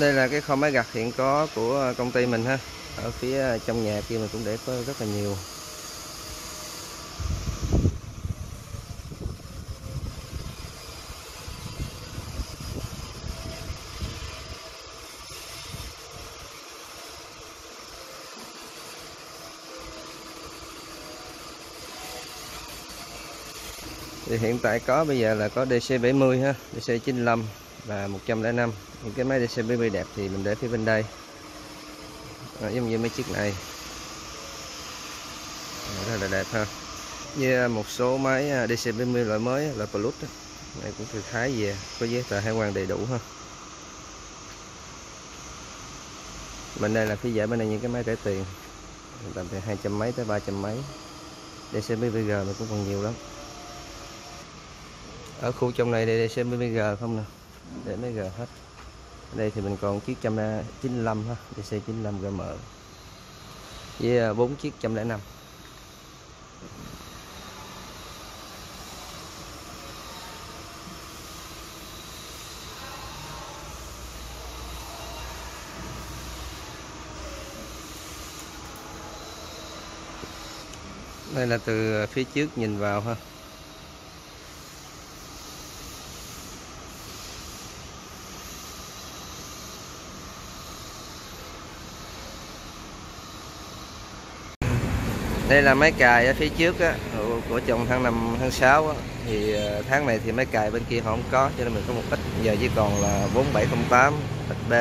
Đây là cái kho máy gặt hiện có của công ty mình ha. Ở phía trong nhà kia mình cũng để có rất là nhiều. Thì hiện tại có bây giờ là có DC70 ha, DC95 và 105. Những cái máy DC70 đẹp thì mình để phía bên đây. Giống như mấy chiếc này. Rất là đẹp ha. Như một số máy DC70 loại mới, loại Plus này cũng từ Thái về, có giấy tờ hải quan đầy đủ ha. Bên đây là phía giải, bên đây những cái máy rẻ tiền. Tầm từ 200 mấy tới 300 mấy. DC70G này cũng còn nhiều lắm. Ở khu trong này đây xem DC70G không nè, để mấy G hết. Ở đây thì mình còn chiếc 195 ha, DC95GM với 4 chiếc 105. Đây là từ phía trước nhìn vào ha. Đây là máy cài ở phía trước á, của chồng tháng 5 tháng 6 á, thì tháng này thì máy cài bên kia họ không có, cho nên mình có một ít, giờ chỉ còn là 4708 XB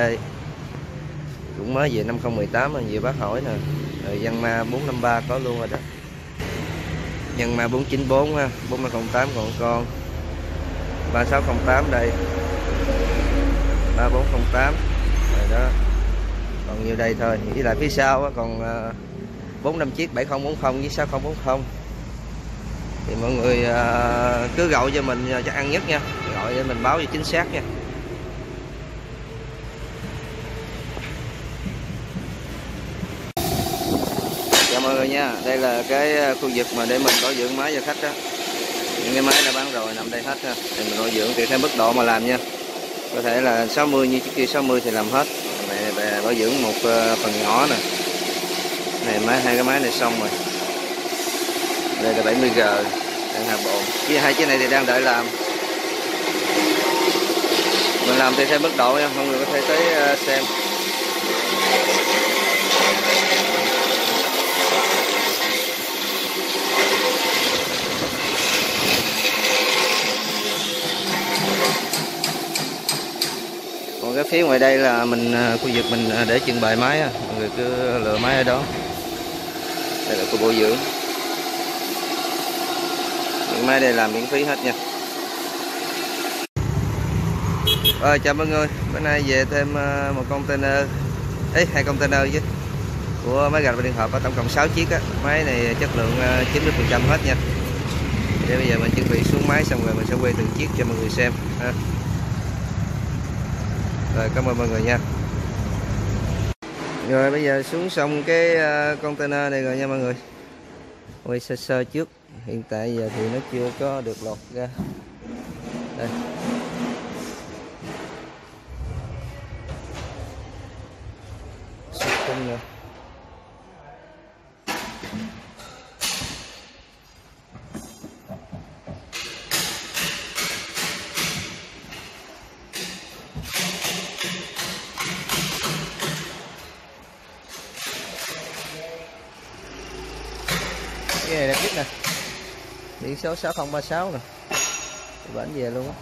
cũng mới về 5018 mà nhiều bác hỏi nè. Rồi Văn Ma 453 có luôn rồi đó. Văn Ma 494 ha, 4508 còn con. 3608 đây. 3408. Rồi đó. Còn nhiều đây thôi, với lại phía sau á còn 45 chiếc 7040 với 6040. Thì mọi người cứ gọi cho mình chắc ăn nhất nha, gọi cho mình báo cho chính xác nha. Chào mọi người nha, đây là cái khu vực mà để mình bảo dưỡng máy cho khách đó. Những cái máy đã bán rồi nằm đây hết ha. Thì mình bảo dưỡng tùy theo mức độ mà làm nha. Có thể là 60 như chiếc kia 60 thì làm hết. Về bảo dưỡng một phần nhỏ nè. Này máy, hai cái máy này xong rồi. Đây là 70G đang hạ bộ. Với hai chiếc này thì đang đợi làm. Mình làm thì theo mức độ nha, mọi người có thể tới xem. Còn cái phía ngoài đây là mình khu vực mình để trưng bày máy, mọi người cứ lựa máy ở đó. Đây là khu bảo dưỡng. Những máy đây làm miễn phí hết nha. Chào mọi người, bữa nay về thêm một container, hai container chứ, của máy gạch và điện hợp, tổng cộng 6 chiếc á. Máy này chất lượng 90% hết nha. Để bây giờ mình chuẩn bị xuống máy xong rồi mình sẽ quay từng chiếc cho mọi người xem ha. Rồi, cảm ơn mọi người nha. Rồi bây giờ xuống xong cái container này rồi nha mọi người. Quay sơ sơ trước. Hiện tại giờ thì nó chưa có được lột ra. Đây. Xuất tinh rồi. Cái này đẹp nhất nè, biển số 6036 nè, bển về luôn á.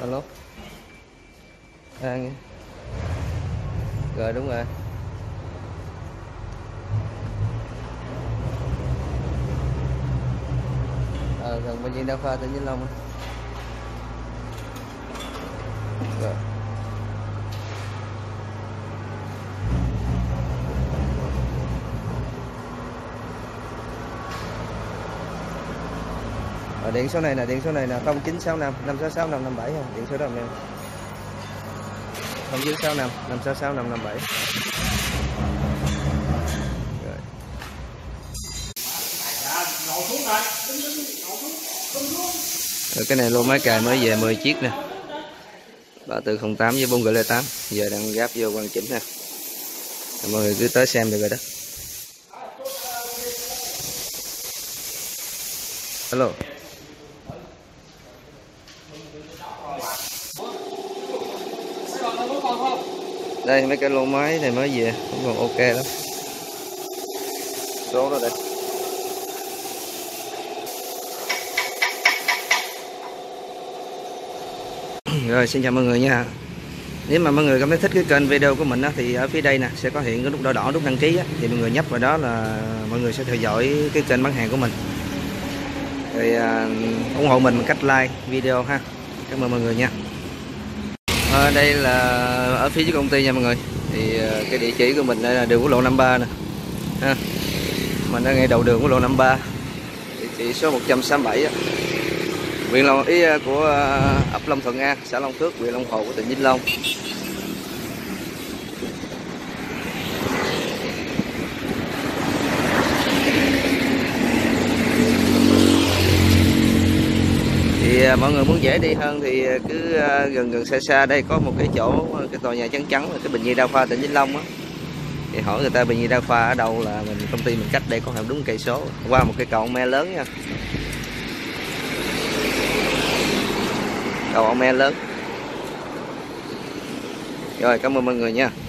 Alo. Rồi đúng rồi. Gần bệnh viện Đa khoa tỉnh Vĩnh Long. Rồi. điện số này là 0965 566 557 ha, điện số đó nè. 0965 566 557. Rồi. Rồi cái này lô máy cài mới về 10 chiếc nè. 3408 với 4008 giờ đang gáp vô hoàn chỉnh nè. Mọi người cứ tới xem được rồi đó. Alo. Đây mấy cái lô máy này mới về cũng còn ok lắm. Số đó đây. Rồi xin chào mọi người nha. Nếu mà mọi người cảm thấy thích cái kênh video của mình á, thì ở phía đây nè sẽ có hiện cái nút đỏ đỏ, nút đăng ký á, thì mọi người nhấp vào đó là mọi người sẽ theo dõi cái kênh bán hàng của mình. Thì ủng hộ mình bằng cách like video ha. Cảm ơn mọi người nha. Đây là ở phía trước công ty nha mọi người. Thì cái địa chỉ của mình đây là đường quốc lộ 53 nè ha. Mình đang ngay đầu đường quốc lộ 53, địa chỉ số 167 á, huyện Long ý của ấp Long Thuận A, xã Long Phước, huyện Long Hồ của tỉnh Vĩnh Long. Thì mọi người muốn dễ đi hơn thì cứ gần xa xa đây có một cái chỗ, cái tòa nhà trắng trắng là cái bệnh viện đa khoa tỉnh Vĩnh Long á, thì hỏi người ta bệnh viện đa khoa ở đâu là mình, công ty mình cách đây có khoảng đúng cây số qua một cái cầu me lớn nha. Cầu me lớn. Rồi cảm ơn mọi người nha.